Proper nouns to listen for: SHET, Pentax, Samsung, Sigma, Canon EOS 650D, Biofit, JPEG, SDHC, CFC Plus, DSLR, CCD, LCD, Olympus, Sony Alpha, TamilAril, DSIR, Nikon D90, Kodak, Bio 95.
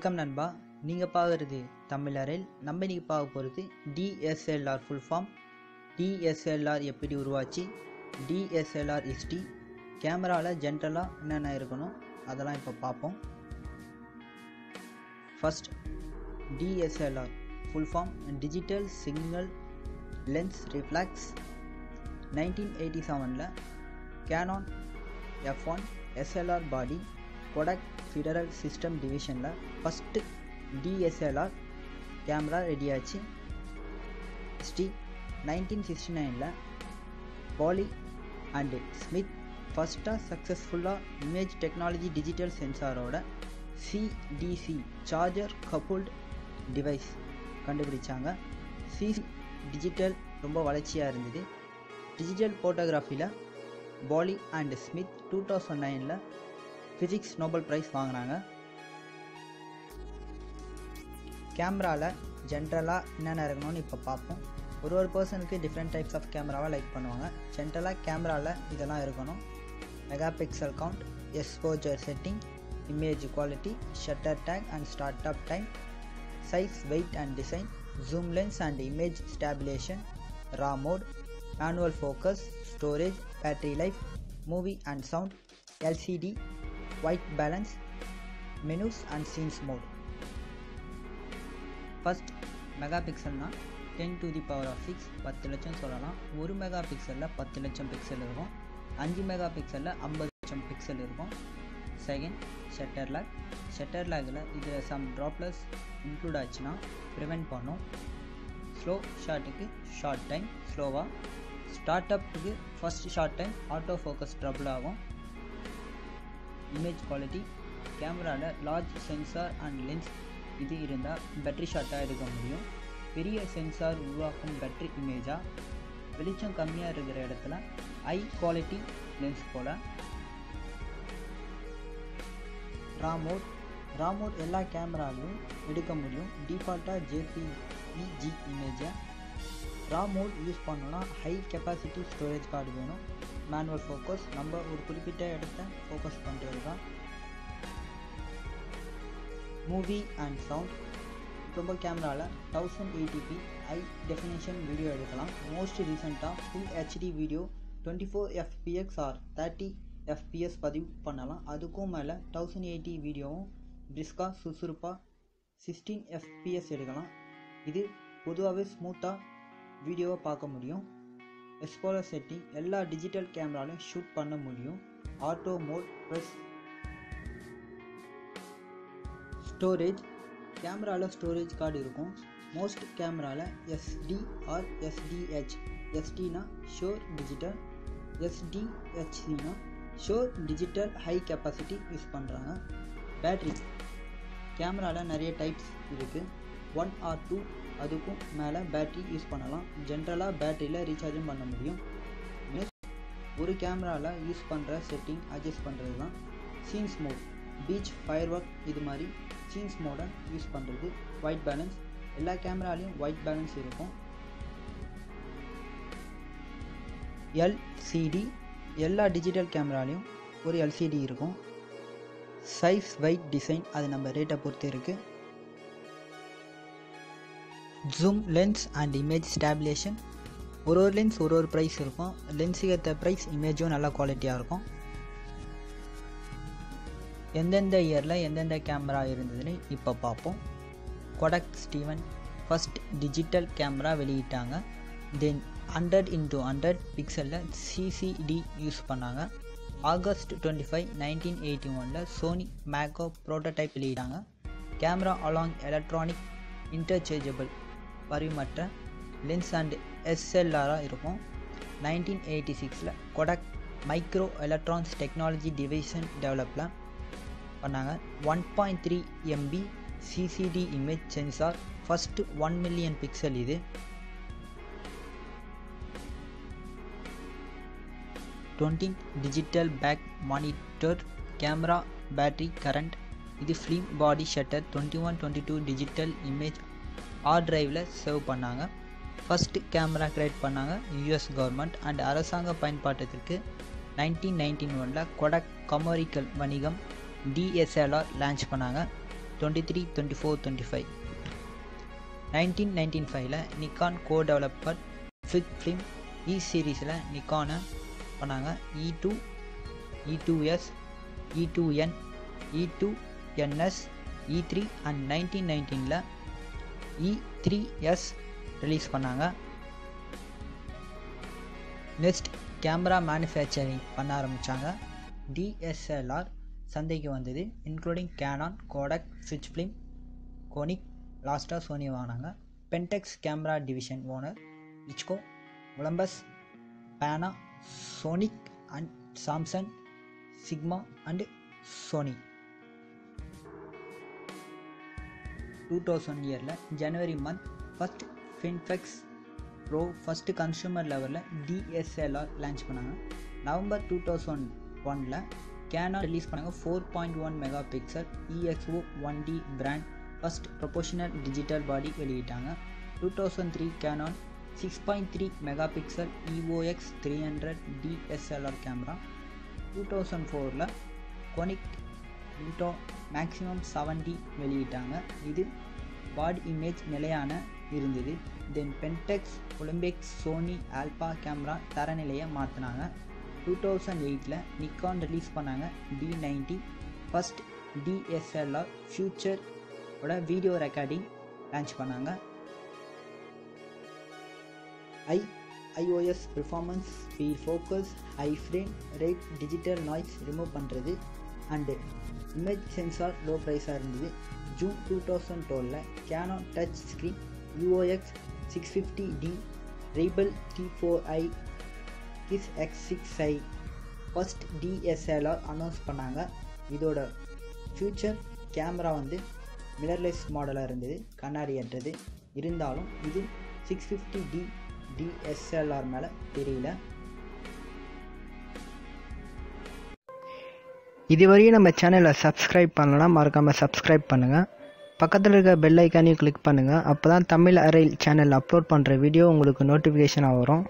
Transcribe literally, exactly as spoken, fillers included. Welcome நண்பா, நீங்கள் பார்க்குறது தமிழரில். நம்ம இன்றைக்கி பார்க்க போகிறது டிஎஸ்எல்ஆர் ஃபுல் ஃபார்ம், டிஎஸ்எல்ஆர் எப்படி உருவாச்சு, டிஎஸ்எல்ஆர் ஹிஸ்ட்ரி, கேமராவில் ஜென்ரலாக என்னென்ன இருக்கணும் அதெல்லாம் இப்போ பார்ப்போம். First, DSLR full form digital signal lens reflex. Nineteen eighty செவனில் Canon F one SLR body Kodak Federal System Division first D S L R camera ready ஆச்சு. History nineteen sixty nine Polly and Smith first successful image technology digital sensor ஓட C D C charger coupled device கண்டுபிடிச்சாங்க. C C D digital ரொம்ப வளர்ச்சியாக இருந்தது. Digital ஃபோட்டோகிராஃபியில் Polly and Smith two thousand நைனில் physics Nobel prize வாங்கினாங்க. கேமராவில் ஜென்ரலாக என்னென்ன இருக்கணும்னு இப்போ பார்ப்போம். ஒரு ஒரு பர்சனுக்கு டிஃப்ரெண்ட் டைப்ஸ் ஆஃப் கேமராவை லைக் பண்ணுவாங்க. ஜென்ரலாக கேமராவில் இதெல்லாம் இருக்கணும்: mega pixel count, exposure setting, image quality, shutter take and start up time, size, weight and design, zoom lens and image ஸ்டாபிலேஷன், raw mode, manual focus, storage, battery life, movie and sound, L C D, white balance, menus and scenes mode. First, megapixel na ten to the power of six, பத்து லட்சம் சொல்லலாம். ஒரு mega பிக்சலில் பத்து லட்சம் pixel இருக்கும். அஞ்சு mega பிக்சலில் ஐம்பது லட்சம் பிக்சல் இருக்கும். Second, shutter lag. ஷட்டர் லாகில் இதில் சம் ட்ராப்லஸ் இன்க்ளூட் ஆச்சுன்னா ப்ரிவெண்ட் பண்ணும். ஸ்லோ ஷாட்டுக்கு ஷார்ட் டைம் ஸ்லோவாக, ஸ்டார்ட் அப்புக்கு first short time auto focus trouble ஆகும். இமேஜ் குவாலிட்டி, கேமராவில் லார்ஜ் சென்சார் அண்ட் லென்ஸ் இது இருந்தால் பேட்டரி ஷாட்டாக எடுக்க முடியும். பெரிய சென்சார் உருவாக்கும் பேட்டரி இமேஜாக, வெளிச்சம் கம்மியாக இருக்கிற இடத்துல ஹை குவாலிட்டி லென்ஸ் போல். Raw mode. ரா மோட் எல்லா கேமராவிலும் எடுக்க முடியும். டிஃபால்ட்டாக ஜே பி இ ஜி இமேஜை ரா மோட் யூஸ் பண்ணோன்னா ஹை கெப்பாசிட்டி ஸ்டோரேஜ் கார்டு வேணும். மேனுவல் ஃபோக்கஸ், நம்ம ஒரு குறிப்பிட்ட இடத்த ஃபோக்கஸ் பண்ணுறது தான். Movie and sound. ரொம்ப கேமராவில் thousand eighty P high definition video எடுக்கலாம். மோஸ்ட் ரீசெண்டாக full HD video twenty four FPS or thirty FPS பதிவு பண்ணலாம். அதுக்கும் மேலே தௌசண்ட் எயிட்டி வீடியோவும் பிரிஸ்காக சுறுசுறுப்பாக சிக்ஸ்டீன் எஃப்பிஎஸ் எடுக்கலாம். இது பொதுவாகவே ஸ்மூத்தாக வீடியோவை பார்க்க முடியும். எக்ஸ்போலர் செட்டிங் எல்லா டிஜிட்டல் கேமராலையும் ஷூட் பண்ண முடியும். Auto mode plus. ஸ்டோரேஜ். கேமராவில் ஸ்டோரேஜ் கார்டு இருக்கும். மோஸ்ட் கேமராவில் எஸ்டி ஆர் எஸ்டிஹெச். எஸ்டினா ஷோர் டிஜிட்டல், எஸ்டிஹெச்னா secure digital high capacity use பண்ணுறாங்க. பேட்ரி. கேமராவில் நிறைய டைப்ஸ் இருக்குது. ஒன் ஆர் டூ அதுக்கும் மேலே பேட்ரி யூஸ் பண்ணலாம். ஜென்ரலாக பேட்டரியில் ரீசார்ஜும் பண்ண முடியும். ஒரு கேமராவில் யூஸ் பண்ணுற செட்டிங் அட்ஜஸ்ட் பண்ணுறது தான். Scenes mode, beach, firework இது மாதிரி சீன்ஸ் மோடை யூஸ் பண்ணுறது. White balance. எல்லா கேமராலையும் ஒயிட் பேலன்ஸ் இருக்கும். எல்சிடி. எல்லா டிஜிட்டல் கேமராலையும் ஒரு எல்சிடி இருக்கும். சைஸ், வெயிட், டிசைன் அது நம்ம ரேட்டை பொறுத்து இருக்குது. Zoom lens and image ஸ்டாபிலேஷன். ஒரு ஒரு லென்ஸ் ஒரு ஒரு ப்ரைஸ் இருக்கும். லென்ஸுக்கு ஏற்ற ப்ரைஸ் இமேஜும் நல்லா குவாலிட்டியாக இருக்கும். எந்தெந்த இயரில் எந்தெந்த கேமரா இருந்ததுன்னு இப்போ பார்ப்போம். Kodak Steven first digital camera வெளியிட்டாங்க. தென் ஹண்ட்ரட் இன்டூ ஹண்ட்ரட் பிக்சலில் சிசிடி யூஸ் பண்ணாங்க. August twenty five nineteen eighty ஒனில் சோனி மேக்கோ ப்ரோட்டோடைப் வெளியிட்டாங்க. கேமரா அலாங் எலக்ட்ரானிக் இன்டர்சேஜபிள் பரிமற்ற லென்ஸ் அண்ட் எஸ்எல்ஆராக இருக்கும். நைன்டீன் எயிட்டி சிக்ஸில் Kodak micro electronics technology division டெவலப்லாம் பண்ணாங்க. One point three MP CCD image sensor first one million pixel இது. Twenty digital back monitor camera battery current. இது film body shutter twenty one twenty two digital image hard டிரைவில் save பண்ணாங்க. First camera create பண்ணாங்க US government and அரசாங்க பயன்பாட்டத்திற்கு. Nineteen nineteen ஒனில் Kodak commercial வணிகம் DSLR launch பண்ணாங்க. twenty-three, twenty-four, twenty-five. nineteen ninety-five la Nikon co-developer Flick Film E series la Nikon pananga E two, E two S, E two N, E two N S, E three and nineteen nineteen la E three S release pananga. Next camera manufacturing panna arambichanga. D S L R சந்தைக்கு வந்தது. Including Canon, Kodak, Switch Film, Konik, லாஸ்ட்டாக Sony வாங்கினாங்க. Pentax camera division owner இச்கோ, Olympus, Pana, Sonic and Samsung, Sigma அண்ட் Sony. two thousand இயரில் ஜனவரி month first FinePix pro first consumer லெவலில் D S L R launch பண்ணாங்க. November two thousand ஒன்னில் Canon release பண்ணாங்க four point one megapixel E X O one D brand first professional digital body வெளியிட்டாங்க. two thousand three Canon six point three megapixel E O S three hundred D S L R camera. two thousand four Konik Minto maximum seventy வெளியிட்டாங்க. இது body image நிலையான இருந்தது. Then Pentax, Olympus, Sony Alpha camera தரநிலையை மாற்றினாங்க. two thousand eight Nikon release பண்ணாங்க D ninety first D S L R future ஓட video recording launch பண்ணாங்க. ஐ iOS performance, field focus, high frame rate, digital noise remove பண்ணுறது and image sensor low price-ஆக இருந்தது. June two thousand twelve Canon touch screen E O S six fifty D Rebel T four i Is X six i first D S L R announce பண்ணாங்க. இதோட future camera வந்து mirrorless மாடலாக இருந்தது, கண்ணாடியற்றது. இருந்தாலும் இது six fifty D D S L R மேலே தெரியல. இதுவரையும் நம்ம சேனலை சப்ஸ்கிரைப் பண்ணலன்னா மறக்காமல் சப்ஸ்கிரைப் பண்ணுங்கள். பக்கத்தில் இருக்க பெல் ஐக்கானையும் கிளிக் பண்ணுங்கள். அப்போ தான் தமிழ் அரைல் சேனல் அப்லோட் பண்ணுற வீடியோ உங்களுக்கு நோட்டிஃபிகேஷனாக வரும்.